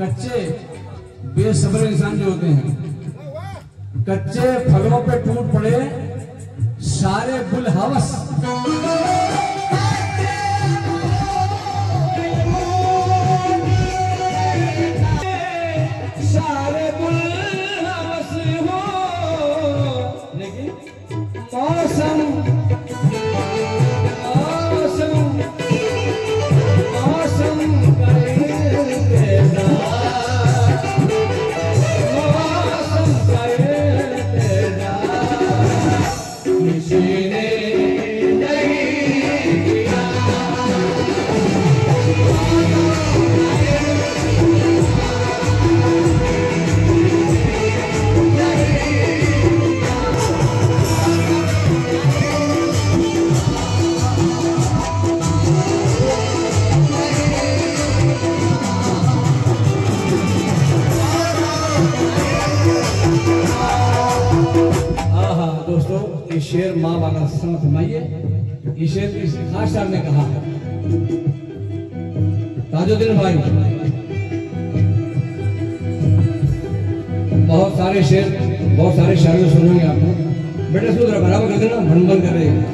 कच्चे बेसब्र इंसान जो होते हैं, कच्चे फलों पे टूट पड़े सारे गुल हवस। शेर माँ वाला सुन सुनाइए। ये शेर खास साहब ने कहा है। ताजुद्दीन भाई बहुत सारे शायरी सुनेंगे आपको। बेटे इसको जरा बराबर कर देना, भनभन कर रहे हैं,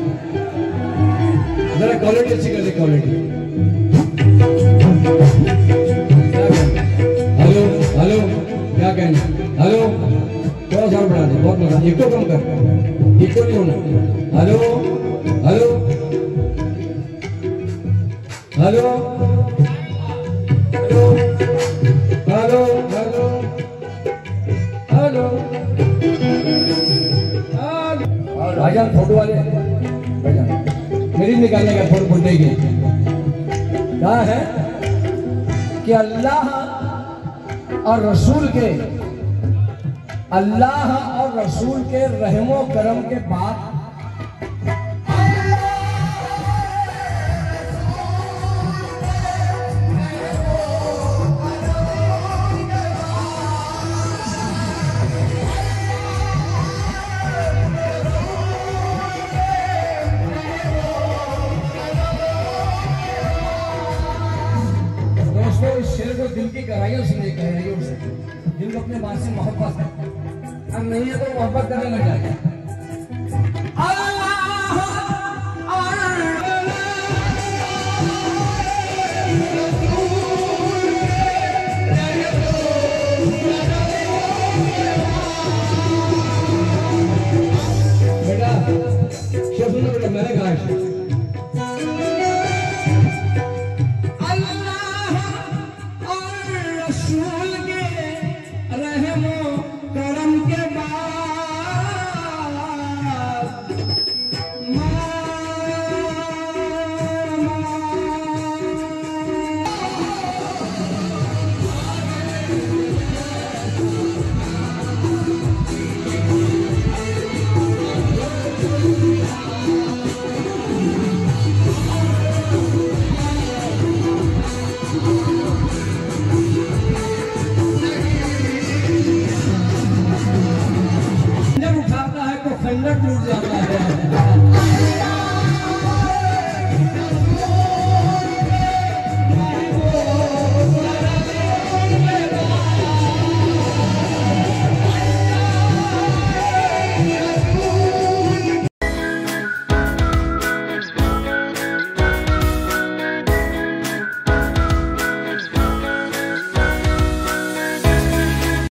जरा क्वालिटी अच्छी कर दे, क्वालिटी। हेलो हेलो क्या कहना, हेलो थोड़ा सा बढ़ा दे, बहुत मजा। एक कम कर, इको नहीं होना। Hello hello hello hello hello hello hello. भाईजान फोटो वाले भाईजान मेरी निकालने का फोटो बोलने के कहा है कि अल्लाह और रसूल के रहमो करम के बाद दोस्तों इस शेर को दिल की गहराइयों से लेकर गहराइयों से दिल को अपने बात से मोहब्बत है। अब नहीं है तो मोहब्बत करने लग जाएगा। टूट जाता है